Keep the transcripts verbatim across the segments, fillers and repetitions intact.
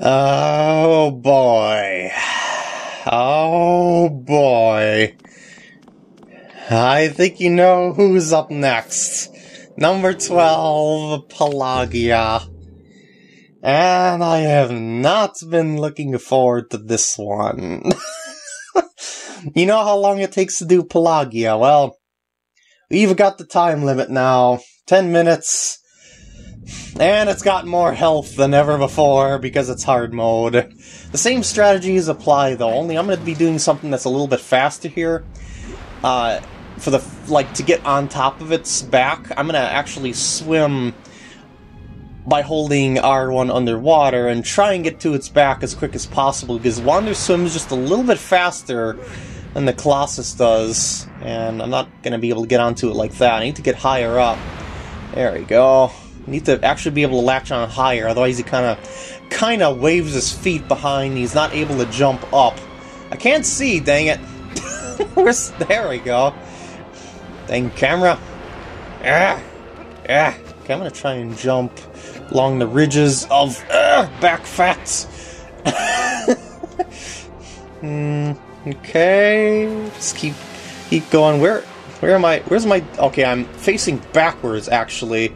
Oh boy. Oh boy. I think you know who's up next. Number twelve, Pelagia. And I have not been looking forward to this one. You know how long it takes to do Pelagia? Well, we've got the time limit now. Ten minutes. And it's got more health than ever before because it's hard mode. The same strategies apply though, only I'm going to be doing something that's a little bit faster here. Uh, for the, like, to get on top of its back, I'm going to actually swim by holding R one underwater and try and get to its back as quick as possible, because Wander swims just a little bit faster than the Colossus does, and I'm not going to be able to get onto it like that. I need to get higher up. There we go. I need to actually be able to latch on higher, otherwise he kind of kind of waves his feet behind, he's not able to jump up. I can't see, dang it. There we go. Dang camera. Ah, ah. Okay, I'm gonna try and jump along the ridges of uh, back fats. mm, okay, just keep keep going. Where where am I? Where's my? Okay, I'm facing backwards actually,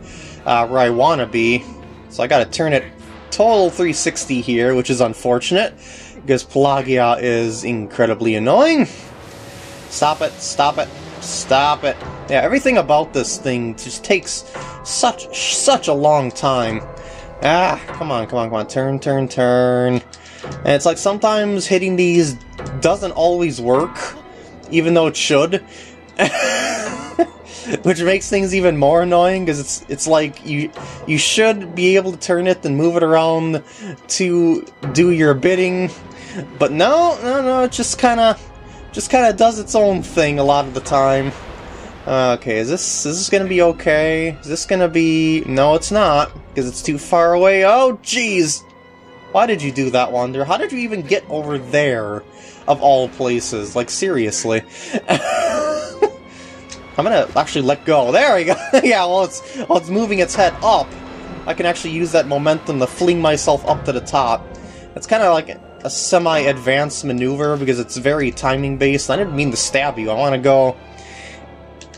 uh, where I wanna be. So I gotta turn it total three sixty here, which is unfortunate because Pelagia is incredibly annoying. Stop it, stop it, stop it. Yeah, everything about this thing just takes such, such a long time. Ah, come on, come on, come on. Turn, turn, turn. And it's like sometimes hitting these doesn't always work, even though it should. Which makes things even more annoying, because it's it's like you, you should be able to turn it and move it around to do your bidding. But no, no, no, it just kind of... Just kind of does its own thing a lot of the time. Uh, okay, is this is this gonna be okay? Is this gonna be? No, it's not, because it's too far away. Oh, jeez! Why did you do that, Wander? How did you even get over there, of all places? Like seriously. I'm gonna actually let go. There we go. Yeah, well, it's while it's moving its head up, I can actually use that momentum to fling myself up to the top. It's kind of like a semi-advanced maneuver, because it's very timing-based. I didn't mean to stab you. I want to go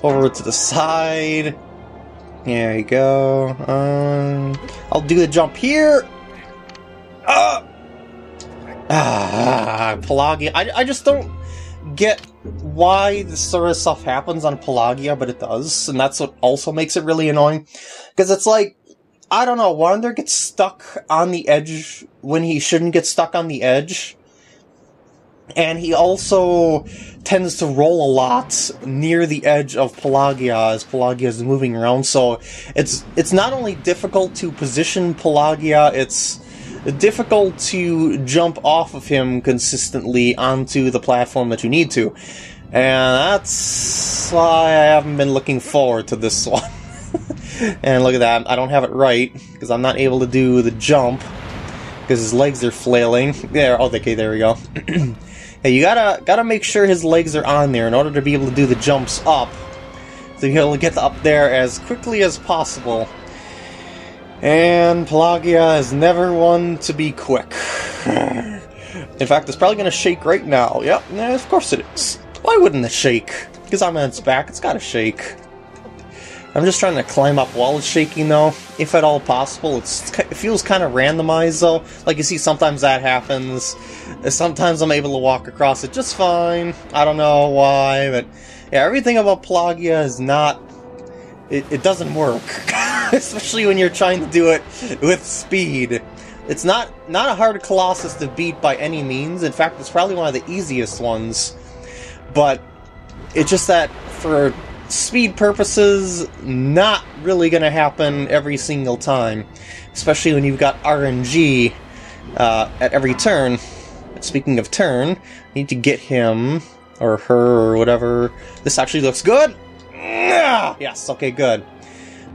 over to the side. There you go. Um, I'll do the jump here. Uh, ah, Pelagia. I, I just don't get why this sort of stuff happens on Pelagia, but it does, and that's what also makes it really annoying. Because it's like, I don't know, Wander gets stuck on the edge when he shouldn't get stuck on the edge. And he also tends to roll a lot near the edge of Pelagia as Pelagia is moving around. So it's it's not only difficult to position Pelagia, it's difficult to jump off of him consistently onto the platform that you need to. And that's why I haven't been looking forward to this one. And look at that, I don't have it right, because I'm not able to do the jump, because his legs are flailing. There, oh, okay, there we go. Hey, you gotta gotta make sure his legs are on there in order to be able to do the jumps up, so you'll get up there as quickly as possible. And Pelagia is never one to be quick. In fact, it's probably gonna shake right now. Yep, yeah, of course it is. Why wouldn't it shake? Because I'm on its back, it's gotta shake. I'm just trying to climb up while it's shaking, though, if at all possible. It's, it feels kind of randomized, though. Like, you see, sometimes that happens. Sometimes I'm able to walk across it just fine. I don't know why, but... Yeah, everything about Pelagia is not... It, it doesn't work. Especially when you're trying to do it with speed. It's not, not a hard Colossus to beat by any means. In fact, it's probably one of the easiest ones. But it's just that for... speed purposes, not really gonna happen every single time, especially when you've got R N G uh, at every turn. Speaking of turn, I need to get him or her or whatever. This actually looks good. Yes, okay, good.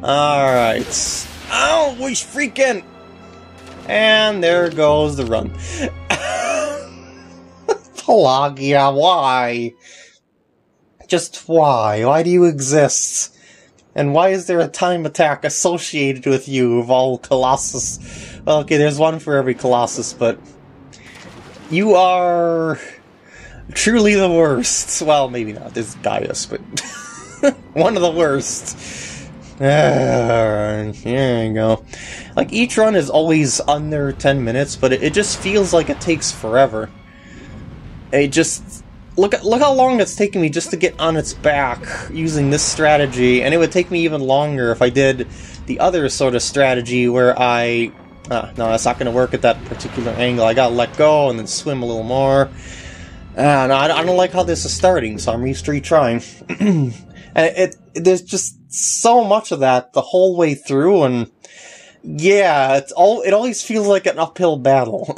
All right. Oh, we freaking! And there goes the run. Pelagia, why? Just why? Why do you exist? And why is there a time attack associated with you of all Colossus Well, okay, there's one for every Colossus, but you are truly the worst. Well, maybe not. There's Gaius, but one of the worst. Uh, here we go. Like, each run is always under ten minutes, but it, it just feels like it takes forever. It just... Look, look how long it's taking me just to get on its back using this strategy, and it would take me even longer if I did the other sort of strategy where I... Ah, no, that's not going to work at that particular angle. I gotta let go and then swim a little more. Ah, no, I don't like how this is starting, so I'm just retrying. And it, it, there's just so much of that the whole way through, and yeah, it's all, it always feels like an uphill battle.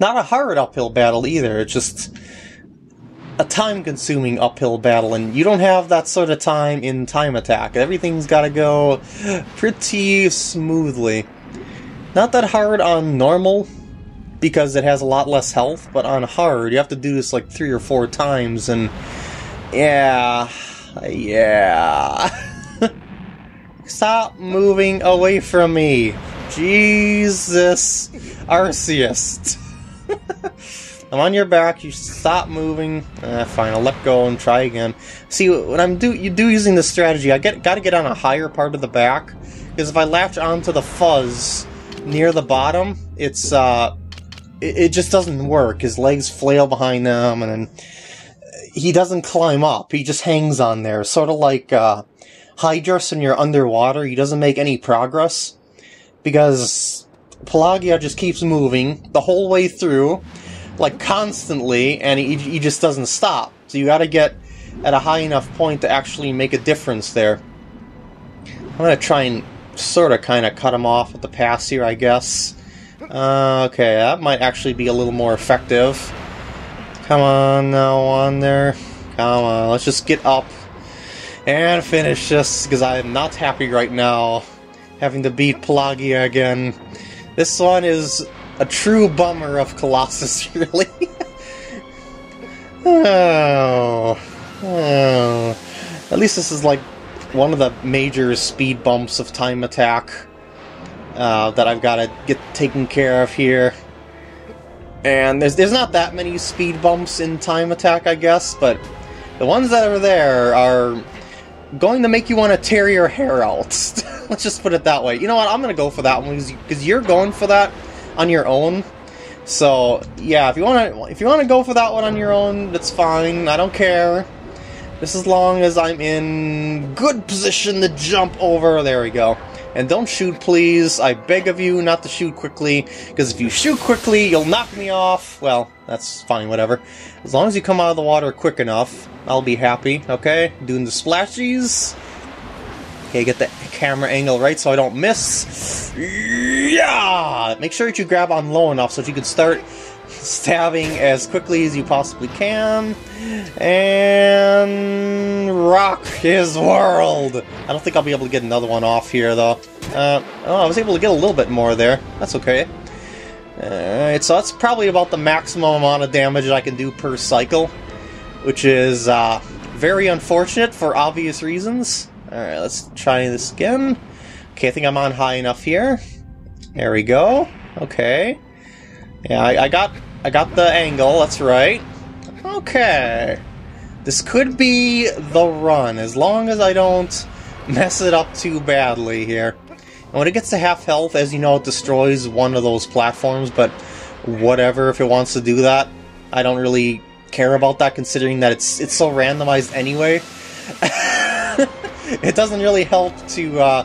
Not a hard uphill battle either, it's just a time-consuming uphill battle, and you don't have that sort of time in Time Attack. Everything's gotta go pretty smoothly. Not that hard on normal, because it has a lot less health, but on hard, you have to do this like three or four times, and yeah, yeah. Stop moving away from me. Jesus, Arceus. I'm on your back, you stop moving. Uh, fine, I'll let go and try again. See, when I'm do you do using this strategy, I get gotta get on a higher part of the back, because if I latch onto the fuzz near the bottom, it's uh, it, it just doesn't work. His legs flail behind them, and then he doesn't climb up. He just hangs on there, sort of like uh, Hydras when you're underwater. He doesn't make any progress because Pelagia just keeps moving the whole way through, like constantly, and he, he just doesn't stop. So you gotta get at a high enough point to actually make a difference there. I'm gonna try and sort of kind of cut him off at the pass here, I guess. Uh, okay, that might actually be a little more effective. Come on now, Wander. Come on, let's just get up and finish this, because I am not happy right now having to beat Pelagia again. This one is a true bummer of Colossus, really. oh, oh. At least this is like one of the major speed bumps of Time Attack uh, that I've got to get taken care of here. And there's there's not that many speed bumps in Time Attack, I guess, but the ones that are there are going to make you want to tear your hair out. Let's just put it that way. You know what, I'm going to go for that one, because you're going for that on your own. So, yeah, if you want to if you want to go for that one on your own, that's fine. I don't care. Just as long as I'm in good position to jump over. There we go. And don't shoot, please. I beg of you not to shoot quickly, because if you shoot quickly, you'll knock me off. Well, that's fine, whatever. As long as you come out of the water quick enough, I'll be happy, okay? Doing the splashies. Okay, get the camera angle right so I don't miss. Yeah! Make sure that you grab on low enough so that you can start stabbing as quickly as you possibly can. And rock his world! I don't think I'll be able to get another one off here, though. Uh, oh, I was able to get a little bit more there. That's okay. Alright, so that's probably about the maximum amount of damage that I can do per cycle, which is uh, very unfortunate for obvious reasons. Alright, let's try this again. Okay, I think I'm on high enough here. There we go. Okay. Yeah, I, I got I got the angle, that's right. Okay. This could be the run, as long as I don't mess it up too badly here. And when it gets to half health, as you know, it destroys one of those platforms, but whatever, if it wants to do that. I don't really care about that, considering that it's it's so randomized anyway. It doesn't really help to uh,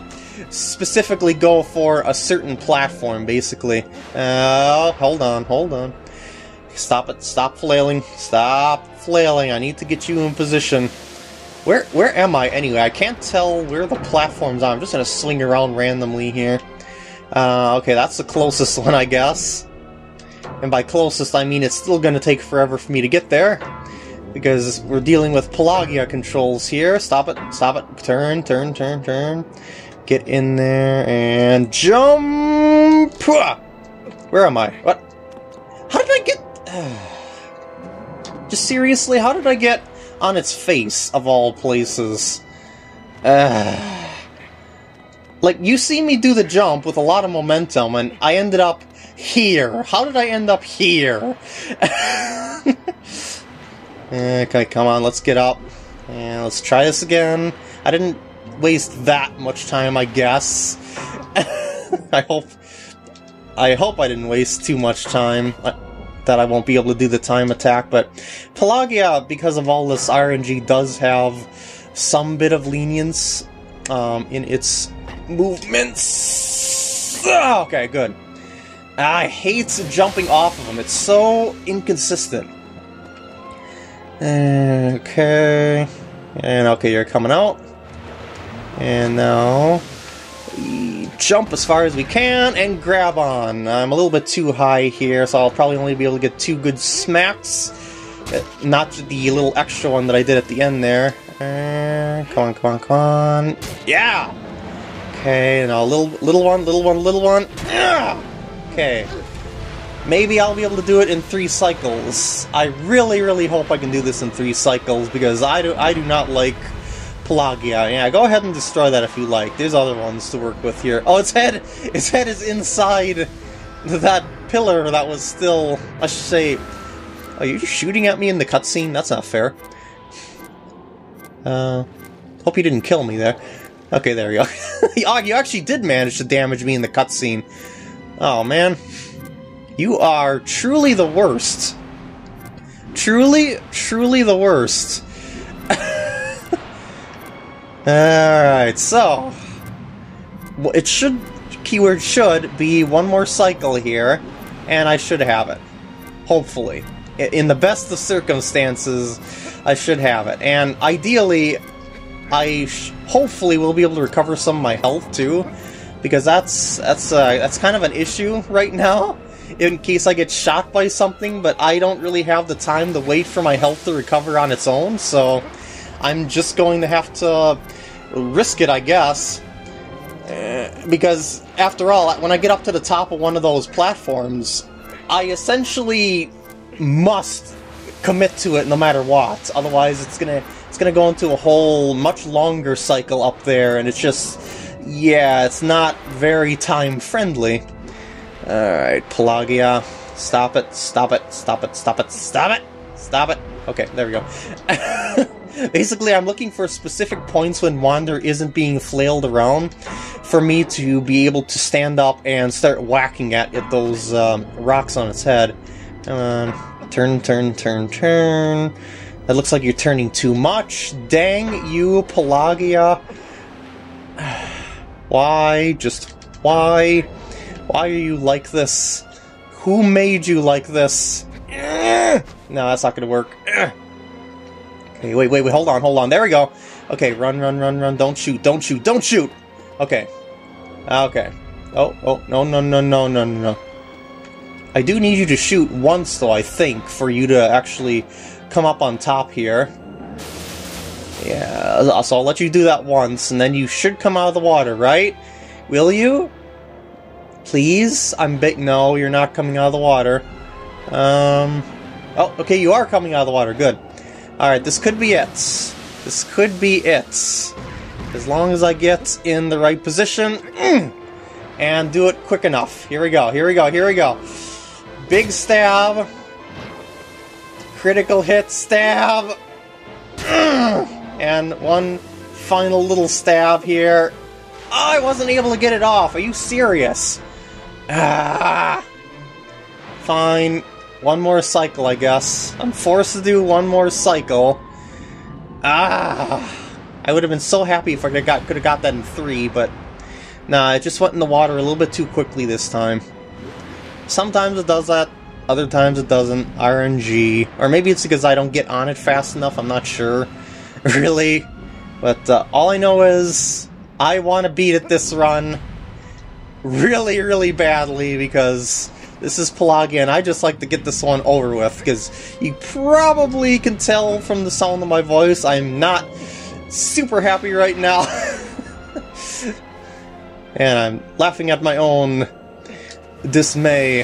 specifically go for a certain platform, basically. Uh, hold on, hold on. Stop it, stop flailing, stop flailing. I need to get you in position. Where where am I anyway? I can't tell where the platforms are. I'm just going to swing around randomly here. Uh, okay, that's the closest one, I guess. And by closest, I mean it's still going to take forever for me to get there, because we're dealing with Pelagia controls here. Stop it, stop it, turn, turn, turn, turn. Get in there, and jump! Where am I? What? How did I get... Just seriously, how did I get on its face, of all places? Uh, Like, you see me do the jump with a lot of momentum, and I ended up here. How did I end up here? Okay, come on, let's get up. Yeah, let's try this again. I didn't waste that much time, I guess. I hope... I hope I didn't waste too much time. I, that I won't be able to do the time attack, but... Pelagia, because of all this R N G, does have some bit of lenience um, in its movements. Oh, okay, good. I hate jumping off of them. It's so inconsistent. Okay... And okay, you're coming out. And now... We jump as far as we can and grab on. I'm a little bit too high here, so I'll probably only be able to get two good smacks. Not the little extra one that I did at the end there. Uh, come on, come on, come on. Yeah! Okay, now little, little one, little one, little one. Yeah! Okay. Maybe I'll be able to do it in three cycles. I really, really hope I can do this in three cycles, because I do, I do not like Pelagia. Yeah, go ahead and destroy that if you like. There's other ones to work with here. Oh, its head! Its head is inside that pillar that was still... I should say... Are you shooting at me in the cutscene? That's not fair. Uh... Hope you didn't kill me there. Okay, there you go. You actually did manage to damage me in the cutscene. Oh, man. You are truly the worst. Truly, truly the worst. Alright, so... It should... Keyword should be one more cycle here, and I should have it. Hopefully. In the best of circumstances, I should have it. And ideally, I sh hopefully will be able to recover some of my health, too. Because that's, that's, uh, that's kind of an issue right now. In case I get shot by something, but I don't really have the time to wait for my health to recover on its own, so I'm just going to have to risk it, I guess. Uh, because, after all, when I get up to the top of one of those platforms, I essentially must commit to it no matter what. Otherwise, it's gonna, it's gonna go into a whole much longer cycle up there, and it's just... Yeah, it's not very time-friendly. Alright, Pelagia, stop it, stop it, stop it, stop it, stop it, stop it. Okay, there we go. Basically, I'm looking for specific points when Wander isn't being flailed around for me to be able to stand up and start whacking at, at those um, rocks on its head. Come on, turn, turn, turn, turn. That looks like you're turning too much. Dang you, Pelagia. Why? Just why? Why are you like this? Who made you like this? No, that's not gonna work. Okay, wait, wait, wait, hold on, hold on, there we go. Okay, run, run, run, run, don't shoot, don't shoot, don't shoot! Okay. Okay. Oh, oh, no, no, no, no, no, no. I do need you to shoot once, though, I think, for you to actually come up on top here. Yeah, so I'll let you do that once, and then you should come out of the water, right? Will you? Please? I'm big. No, you're not coming out of the water. Um. Oh, okay, you are coming out of the water. Good. Alright, this could be it. This could be it. As long as I get in the right position. And do it quick enough. Here we go, here we go, here we go. Big stab. Critical hit stab. And one final little stab here. Oh, I wasn't able to get it off. Are you serious? Ah, fine. One more cycle, I guess. I'm forced to do one more cycle. Ah, I would have been so happy if I could have got, could have got that in three, but... Nah, it just went in the water a little bit too quickly this time. Sometimes it does that, other times it doesn't. R N G. Or maybe it's because I don't get on it fast enough, I'm not sure. Really. But uh, all I know is... I want to beat it this run really, really badly, because this is Pelagia, and I just like to get this one over with, because you probably can tell from the sound of my voice, I'm not super happy right now. And I'm laughing at my own dismay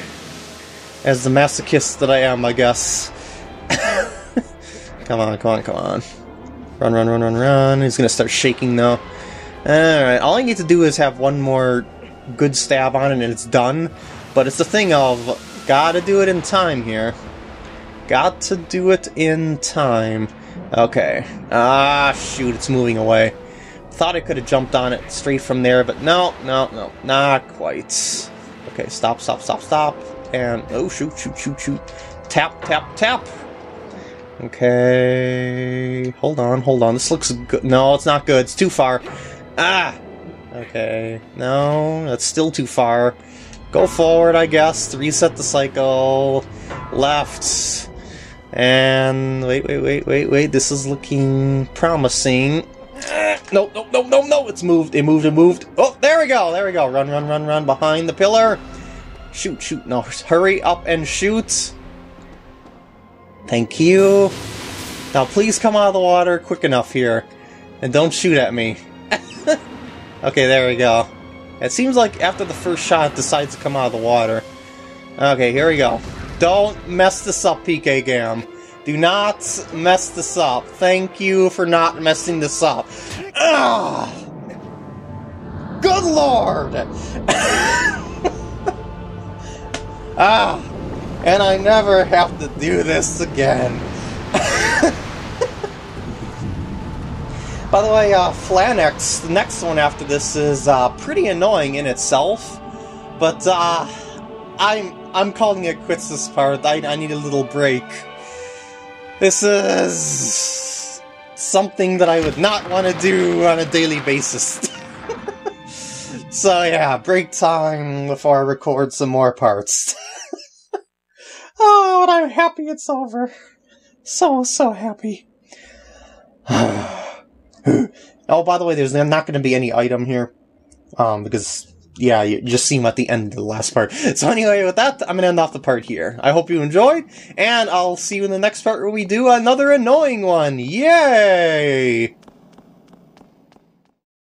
as the masochist that I am, I guess. Come on, come on, come on. Run, run, run, run, run. He's going to start shaking now. Alright, all I need to do is have one more good stab on it and it's done. But it's the thing of, gotta do it in time here. Got to do it in time. Okay. Ah, shoot, it's moving away. Thought I could have jumped on it straight from there, but no, no, no, not quite. Okay, stop, stop, stop, stop. And, oh, shoot, shoot, shoot, shoot. Tap, tap, tap. Okay. Hold on, hold on. This looks good. No, it's not good. It's too far. Ah! Okay. No, that's still too far. Go forward, I guess, to reset the cycle. Left. And wait, wait, wait, wait, wait. This is looking promising. No, no, no, no, no. It's moved. It moved. It moved. Oh, there we go. There we go. Run, run, run, run behind the pillar. Shoot, shoot. No, hurry up and shoot. Thank you. Now, please come out of the water quick enough here. And don't shoot at me. Okay, there we go. It seems like after the first shot, it decides to come out of the water. Okay, here we go. Don't mess this up, PKGam. Do not mess this up. Thank you for not messing this up. Ugh! Good lord! Ah! And I never have to do this again. By the way, uh, Flanex, the next one after this, is uh, pretty annoying in itself. But uh, I'm I'm calling it quits this part. I, I need a little break. This is something that I would not want to do on a daily basis. So yeah, break time before I record some more parts. Oh, and I'm happy it's over. So, so happy. Oh, by the way, there's not going to be any item here. Um, because, yeah, you just see them at the end of the last part. So anyway, with that, I'm going to end off the part here. I hope you enjoyed, and I'll see you in the next part where we do another annoying one. Yay!